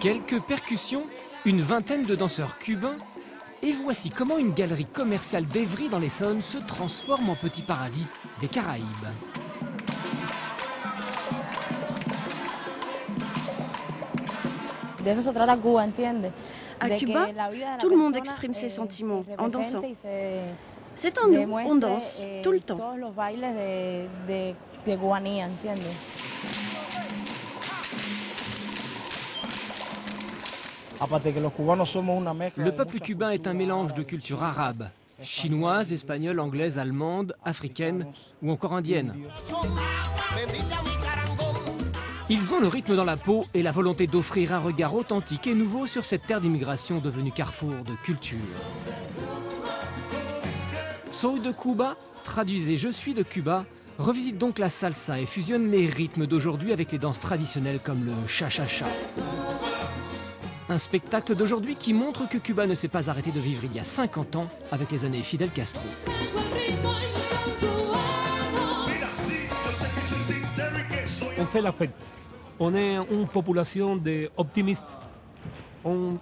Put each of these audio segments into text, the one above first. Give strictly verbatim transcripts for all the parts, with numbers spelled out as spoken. Quelques percussions, une vingtaine de danseurs cubains, et voici comment une galerie commerciale d'Evry dans l'Essonne se transforme en petit paradis des Caraïbes. À Cuba, tout le monde exprime ses sentiments en dansant. C'est en nous, on danse tout le temps. Le peuple cubain est un mélange de cultures arabes, chinoises, espagnoles, anglaises, allemandes, africaines ou encore indiennes. Ils ont le rythme dans la peau et la volonté d'offrir un regard authentique et nouveau sur cette terre d'immigration devenue carrefour de culture. Soy de Cuba, traduisez « Je suis de Cuba », revisite donc la salsa et fusionne les rythmes d'aujourd'hui avec les danses traditionnelles comme le cha-cha-cha. Un spectacle d'aujourd'hui qui montre que Cuba ne s'est pas arrêté de vivre il y a cinquante ans avec les années Fidel Castro. On fait la fête. On est une population d'optimistes. On,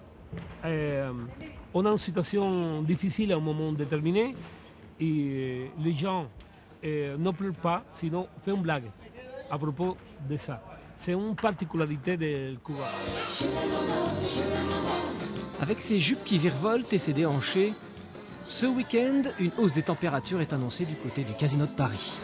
euh, on a une situation difficile à un moment déterminé et les gens euh, ne pleurent pas, sinon font une blague à propos de ça. C'est une particularité de Cuba. Avec ses jupes qui virevoltent et ses déhanchés, ce week-end, une hausse des températures est annoncée du côté du Casino de Paris.